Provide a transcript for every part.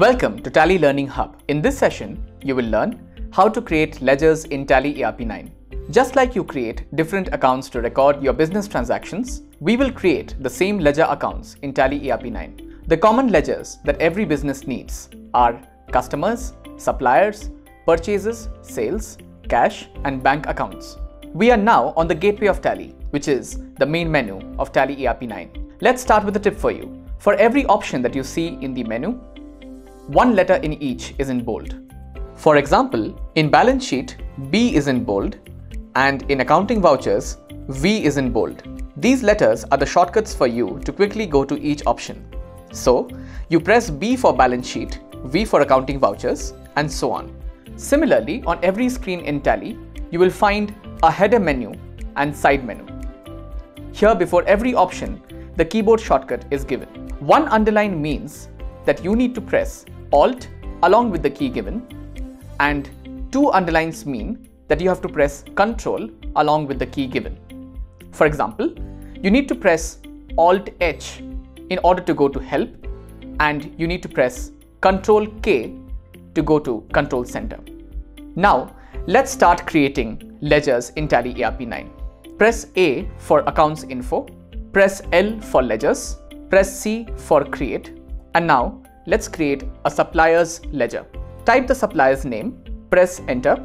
Welcome to Tally Learning Hub. In this session, you will learn how to create ledgers in Tally ERP 9. Just like you create different accounts to record your business transactions, we will create the same ledger accounts in Tally ERP 9. The common ledgers that every business needs are customers, suppliers, purchases, sales, cash, and bank accounts. We are now on the gateway of Tally, which is the main menu of Tally ERP 9. Let's start with a tip for you. For every option that you see in the menu, one letter in each is in bold. For example, in balance sheet, B is in bold, and in accounting vouchers, V is in bold. These letters are the shortcuts for you to quickly go to each option. So, you press B for balance sheet, V for accounting vouchers, and so on. Similarly, on every screen in Tally, you will find a header menu and side menu. Here, before every option, the keyboard shortcut is given. One underline means that you need to press Alt along with the key given, and two underlines mean that you have to press Ctrl along with the key given. For example, you need to press Alt H in order to go to Help, and you need to press Ctrl K to go to Control Center. Now, let's start creating ledgers in Tally ERP 9. Press A for Accounts Info, press L for Ledgers, press C for Create, and now let's create a supplier's ledger. Type the supplier's name, press enter.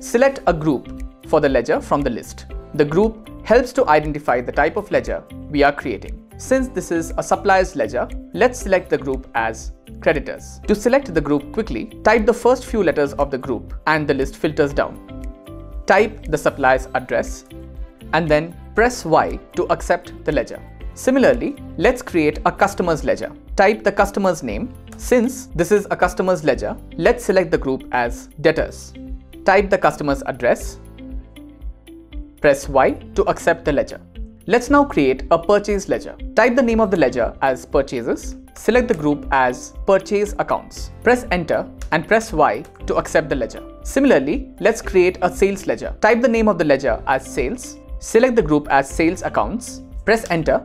Select a group for the ledger from the list. The group helps to identify the type of ledger we are creating. Since this is a supplier's ledger, let's select the group as creditors. To select the group quickly, type the first few letters of the group and the list filters down. Type the supplier's address and then press Y to accept the ledger. Similarly, let's create a customer's ledger. Type the customer's name. Since this is a customer's ledger, let's select the group as debtors. Type the customer's address. Press Y to accept the ledger. Let's now create a purchase ledger. Type the name of the ledger as purchases. Select the group as purchase accounts. Press enter and press Y to accept the ledger. Similarly, let's create a sales ledger. Type the name of the ledger as sales. Select the group as sales accounts. Press enter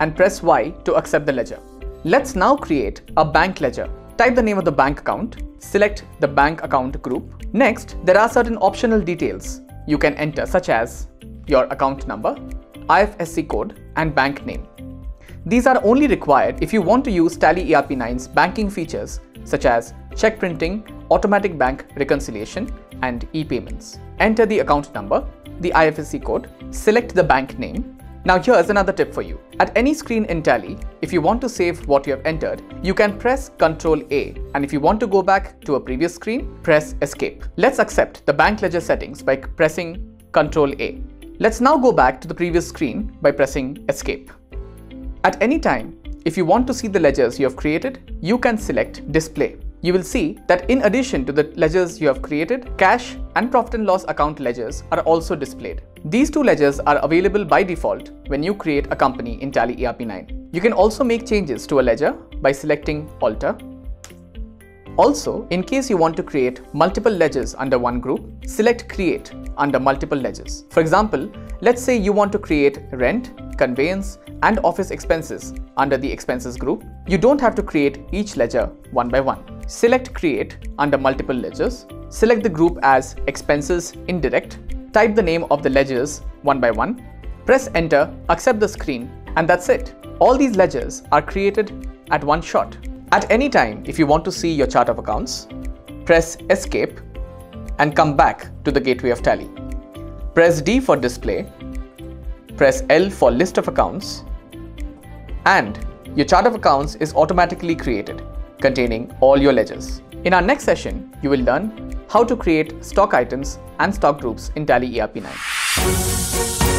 and press Y to accept the ledger. Let's now create a bank ledger. Type the name of the bank account, select the bank account group. Next, there are certain optional details you can enter, such as your account number, IFSC code, and bank name. These are only required if you want to use Tally ERP 9's banking features, such as check printing, automatic bank reconciliation, and e-payments. Enter the account number, the IFSC code, select the bank name. Now here's another tip for you. At any screen in Tally, if you want to save what you have entered, you can press Ctrl A, and if you want to go back to a previous screen, press Escape. Let's accept the bank ledger settings by pressing Ctrl A. Let's now go back to the previous screen by pressing Escape. At any time, if you want to see the ledgers you have created, you can select Display. You will see that in addition to the ledgers you have created, cash and profit and loss account ledgers are also displayed. These two ledgers are available by default when you create a company in Tally ERP 9. You can also make changes to a ledger by selecting Alter. Also, in case you want to create multiple ledgers under one group, select Create under multiple ledgers. For example, let's say you want to create rent, conveyance, and office expenses under the expenses group. You don't have to create each ledger one by one. Select Create under multiple ledgers. Select the group as Expenses Indirect. Type the name of the ledgers one by one. Press Enter, accept the screen, and that's it. All these ledgers are created at one shot. At any time, if you want to see your chart of accounts, press Escape and come back to the gateway of Tally. Press D for Display. Press L for List of Accounts, and your chart of accounts is automatically created, containing all your ledgers. In our next session, you will learn how to create stock items and stock groups in Tally ERP 9.